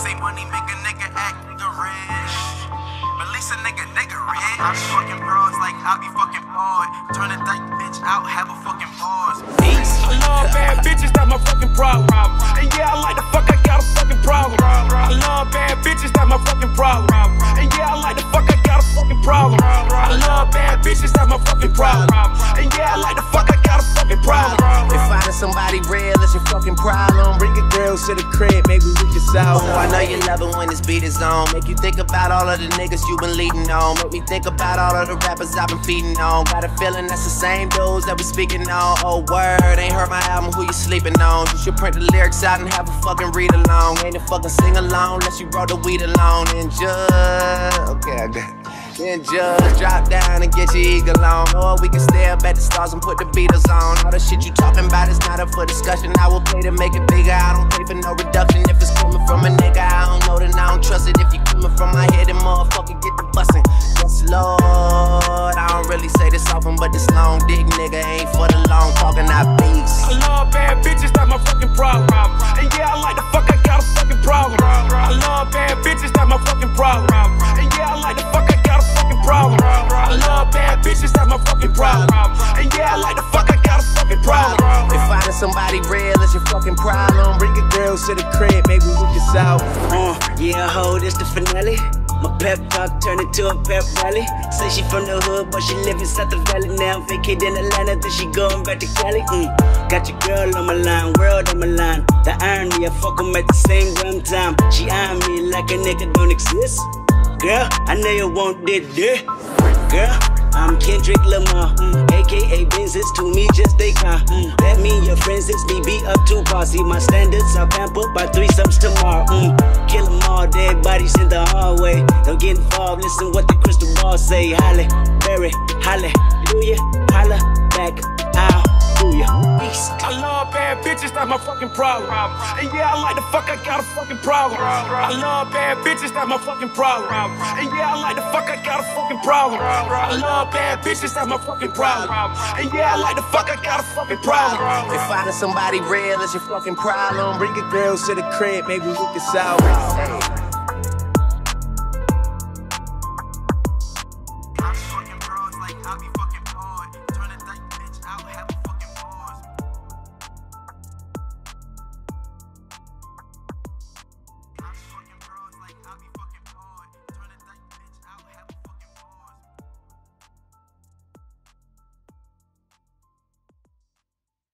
say money make a nigga act rich. But at least a nigga rich. I be fucking bros like I be fucking bored. Turn a dyke bitch out, have a fucking pause. I love bad bitches, that's my fucking problem. And yeah, I like the fuck, I got a fucking problem. I love bad bitches, that's my fucking problem. And yeah, I like the fuck, I got a fucking problem. I love bad bitches, that's my fucking problem. And yeah, I like the fuck, I got a fucking problem. If I done somebody real, it's your fucking problem. Bring your girls to the crib, maybe we can solve. Oh, I know you love it when this beat is on. Make you think about all of the niggas you been leading on. Make me think about all of the rappers I've been feeding on. Got a feeling that's the same dudes that we speaking on. Oh word, ain't heard my album, who you sleeping on? You should print the lyrics out and have a fucking read along. Ain't a fucking sing along unless you roll the weed alone. And just, okay I got it. Then just drop down and get your eagle on. Or we can stare up at the stars and put the Beatles on. All the shit you talking about is not up for discussion. I will play to make it bigger, I don't pay for no reduction. If it's coming from a nigga, I don't know, then I don't trust it. If you coming from my head, then motherfucker get the bussin'. Yes, Lord, I don't really say this often, but this long dick nigga ain't for the long talking, I beast. I love bad bitches, that's my fucking problem. And yeah, I like the fuck, I got a fucking problem. I love bad bitches, that's my fucking problem. And yeah, I like the fuck, I got a fucking problem. I love bad bitches, that's my fucking problem. And yeah, I like the fuck, I got a fucking problem. If I done somebody real, it's your fucking problem. Bring your girls to the crib, maybe we can solve. Yeah, ho, this the finale. My pep talk turned into a pep rally. Say she from the hood, but she live inside the valley now. Vacate in Atlanta, then she going back to Cali. Got your girl on my line, world on my line. The irony, I fuck 'em at the same damn time. She eyeing me like a nigga don't exist. Girl, I know you want this. Girl, I'm Kendrick Lamar, aka Benzes, to me just a car. That mean your friends since me be up to par. See my standards are pampered by threesomes tomorrow. Kill 'em all, dead bodies in the hallway. Don't get involved, listen what the crystal ball say. Holly, Berry, hallelujah, holla back, ow. I love bad bitches, that's my fucking problem. And yeah, I like the fuck, I got a fucking problem. I love bad bitches, that's my fucking problem. And yeah, I like the fuck, I got a fucking problem. I love bad bitches, that's my fucking problem. And yeah, I like the fuck, I got a fucking problem. If I done somebody real, it's your fucking problem. Bring your girls to the crib, maybe we can solve it. I be fucking bros like I be